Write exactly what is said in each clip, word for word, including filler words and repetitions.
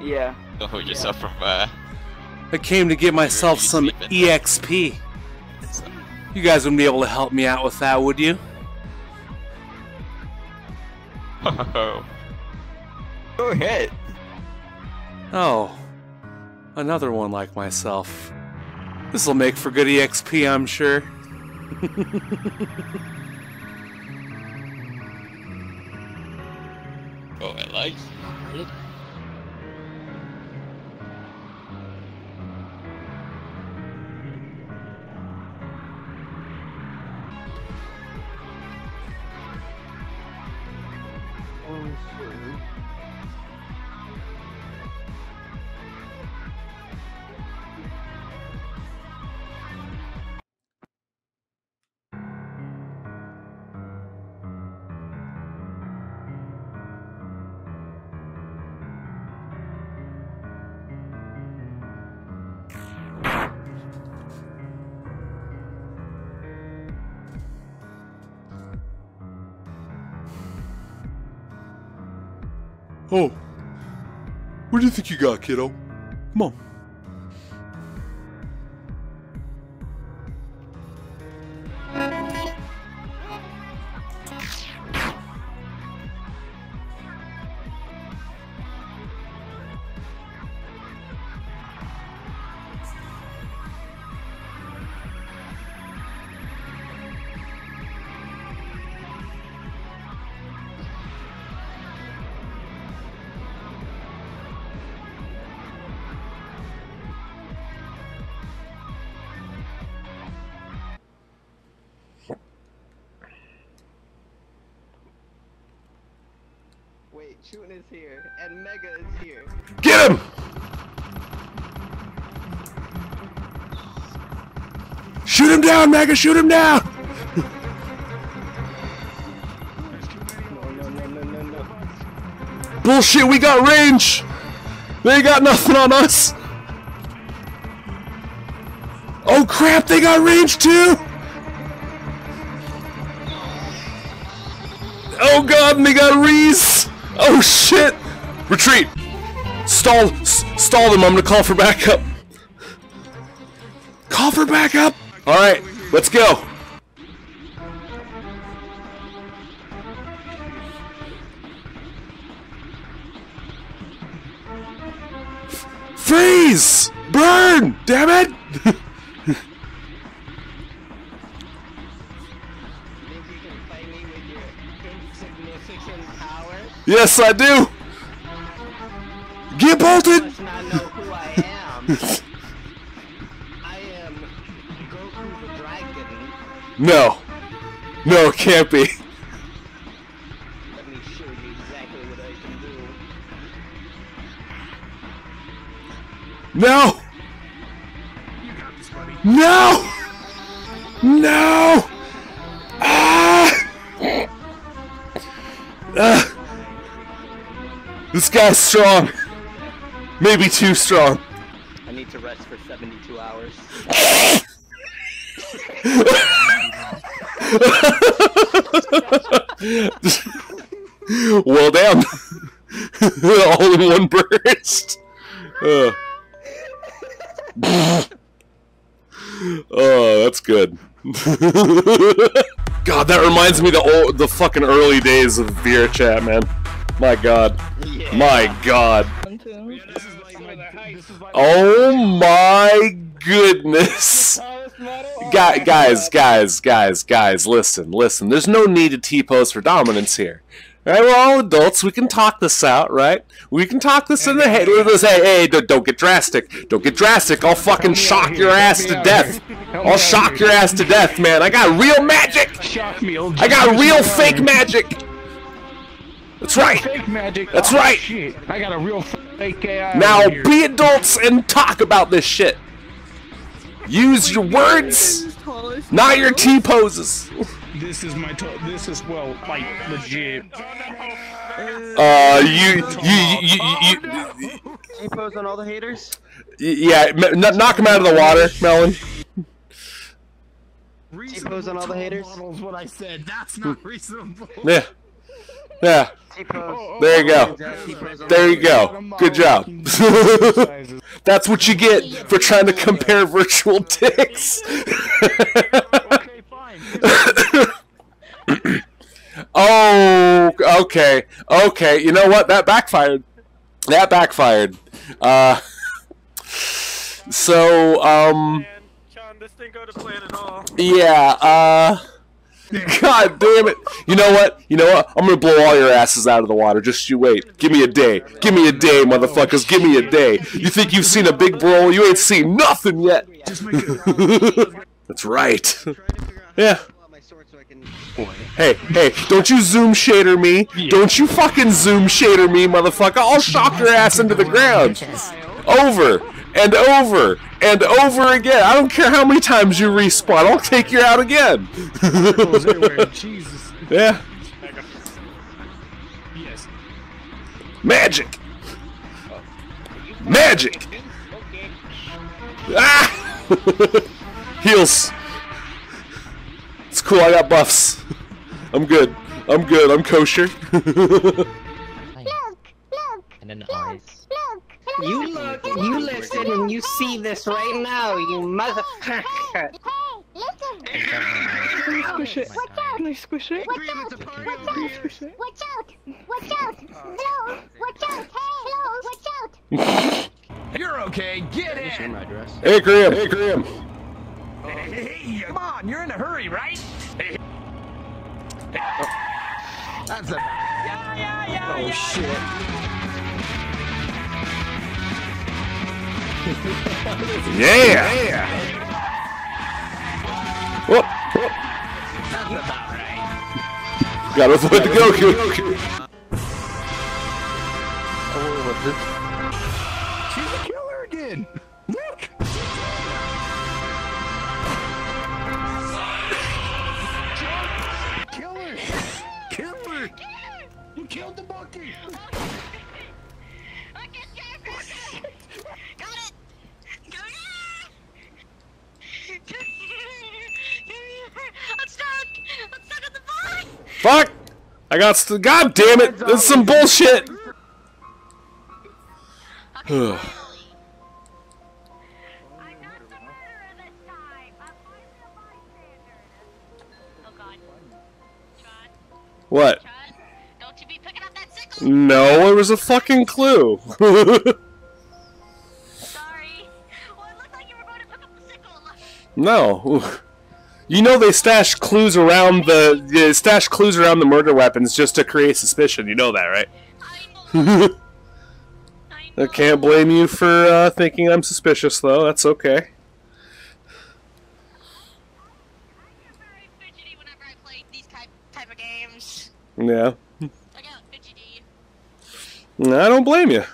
Yeah. Don't hold yourself yeah. from uh I came to get myself some E X P. You guys wouldn't be able to help me out with that, would you? Oh. Go ahead. Oh. Another one like myself. This'll make for good E X P, I'm sure. Oh, I like it. Oh, what do you think you got, kiddo? Come on. Shooting is here, and Mega is here. Get him! Shoot him down, Mega! Shoot him down! No, no, no, no, no, no. Bullshit, we got range! They got nothing on us! Oh crap, they got range too! Oh god, and they got Reese! Oh shit! Retreat! Stall, s stall them. I'm gonna call for backup. Call for backup! Alright, let's go. Freeze! Burn! Damn it! Yes, I do! Get bolted! You must not know who I am. I am Goku the Dragon. No. No, it can't be. Let me show you exactly what I can do. No! You got this, buddy. No! No! Ah! Uh. This guy's strong. Maybe too strong. I need to rest for seventy-two hours. Well, damn. All in one burst. Uh. Oh, that's good. God, that reminds me of the old, the fucking early days of VRChat, man. My god. Yeah. My god. Oh my goodness. Guys, guys, guys, guys, guys, listen, listen. There's no need to T-pose for dominance here. Right? We're all adults. We can talk this out, right? We can talk this in the head. Hey, hey, don't get drastic. Don't get drastic. I'll fucking shock your ass to death. I'll shock your ass to death, man. I got real magic. I got real fake magic. That's right. Fake magic. That's oh, right. Shit. I got a real fake A I. Now here. Be adults and talk about this shit. Use your words, not your T poses. This is my. This is well, like legit. Uh, you, you, you, you. T pose on all the haters. Yeah, knock them out of the water, Melon. T pose on all the haters. What I said. That's not reasonable. Yeah. Yeah. There you go. There you go. Good job. That's what you get for trying to compare virtual dicks. Oh, okay. Okay. You know what? That backfired. That backfired. Uh, so, um... this didn't go to plan at all. Yeah, uh... God damn it! You know what? You know what? I'm gonna blow all your asses out of the water. Just you wait. Give me a day. Give me a day, motherfuckers. Give me a day. You think you've seen a big brawl? You ain't seen nothing yet. That's right. Yeah. Hey, hey! Don't you zoom shader me! Don't you fucking zoom shader me, motherfucker! I'll shock your ass into the ground. Over and over and over again. I don't care how many times you respawn. I'll take you out again. Yeah. Magic. Magic. Ah! Heals. It's cool. I got buffs. I'm good. I'm good. I'm kosher. Look! Look! And then the eyes. You look, you listen, and you see this right now, you motherfucker! Hey, hey, can I squish it? Watch out! Can I squish it? Watch out! Watch out! Watch out! Blow! Watch out! Hey! Blow! Watch out! You're okay, get in! Hey, Grim! Hey, Grim! Hey, come on, you're in a hurry, right? Hey. Oh. That's a... Yeah, yeah, yeah, oh, yeah, shit. Yeah. Yeah! Whoop! Whoop! That's about right. Gotta avoid the Goku! Oh, what's this? She's a killer again! Look! Killer! Killer! You killed the monkey! Fuck! I got st- God damn it! That's some bullshit! What? Don't you be picking up that sickle? No, it was a fucking clue. Sorry. Well, it looked like you were going to pick up the sickle. No. You know they stash clues around the they stash clues around the murder weapons just to create suspicion. You know that, right? I, I can't blame you for uh, thinking I'm suspicious, though. That's okay. I get very fidgety whenever I play these type type of games. Yeah. I got fidgety. I don't blame you. Is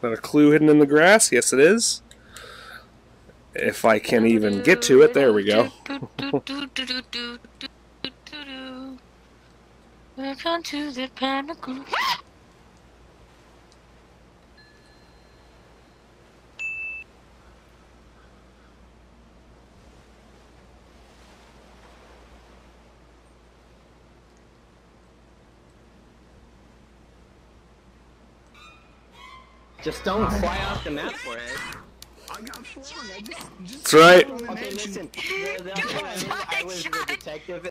that a clue hidden in the grass? Yes, it is. If I can even get to it, there we go. Welcome to the pinnacle. Just don't fly off the map for it. That's right. Okay, listen. I was the detective.